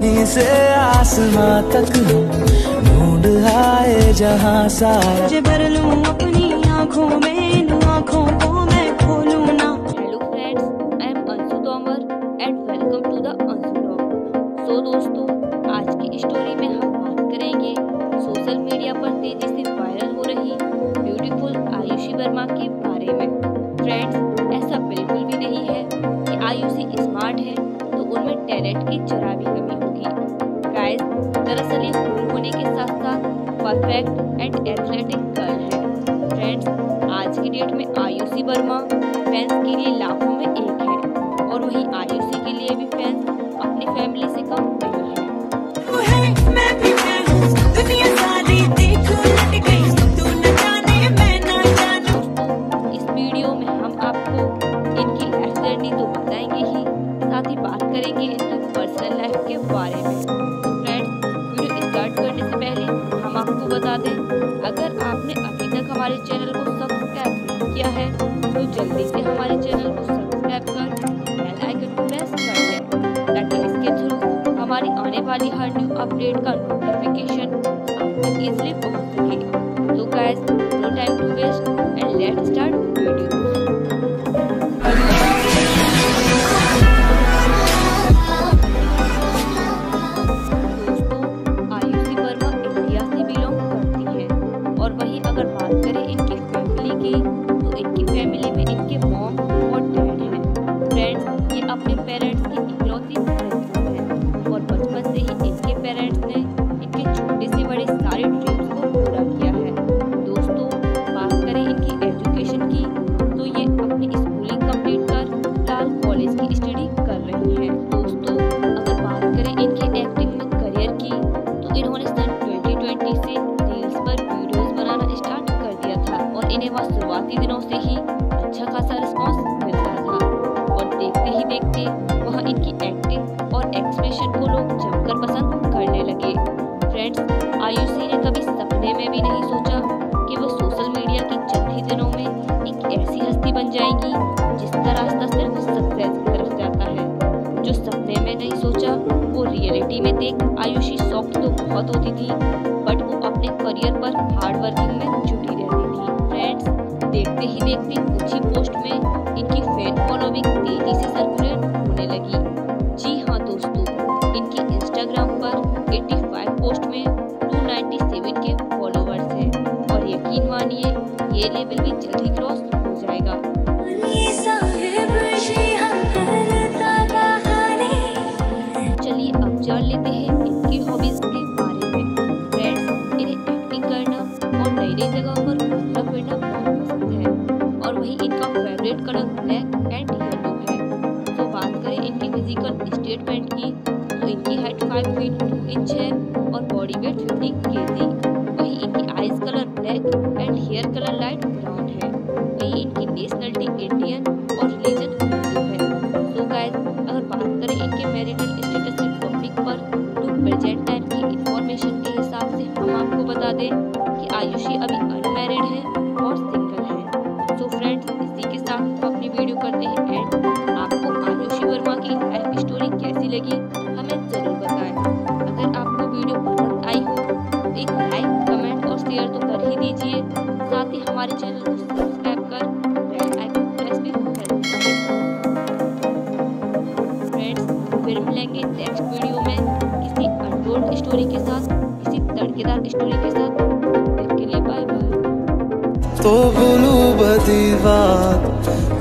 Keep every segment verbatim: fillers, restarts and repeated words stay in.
से आसमां तक ढूंढ आए जहां सारा जे भर लूं अपनी आंखों में इन आंखों को मैं खोलूं ना। Hello friends, I am Anshu Tomar and welcome to the Anshu talk. So दोस्तों, आज की स्टोरी में हम बात करेंगे सोशल मीडिया पर तेजी से वायरल हो रही ब्यूटीफुल आयुषी वर्मा के बारे में। फ्रेंड्स, ऐसा बिल्कुल भी नहीं है कि आयुषी स्मार्ट है तो उनमें टैलेंट की जरा भी कमी। गाइस, दरअसल ये कूल होने के साथ साथ परफेक्ट एंड एथलेटिक गर्ल है। फ्रेंड्स, आज की डेट में आयुषी वर्मा फैंस के लिए लाखों में एक है और वहीं आयुषी के लिए भी फैंस अपनी फैमिली से कम नहीं है। इस वीडियो में हम आपको इनकी लाइफ जर्नी तो बताएंगे ही, साथ ही बात करेंगे इनकी पर्सनल लाइफ के बारे में। तो फ्रेंड्स, वीडियो स्टार्ट करने से पहले हम आपको बता दें, अगर आपने अभी तक हमारे चैनल को सब्सक्राइब नहीं किया है तो जल्दी से हमारे चैनल को सब्सक्राइब कर बेल आइकन को प्रेस कर लें, ताकि इसके थ्रू हमारी आने वाली हर न्यू अपडेट का नोटिफिकेशन आप तक ईजिली पहुँच सके। तो guys, no time to waste and let's start video.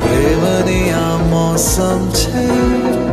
प्रेमनिया मौसम छे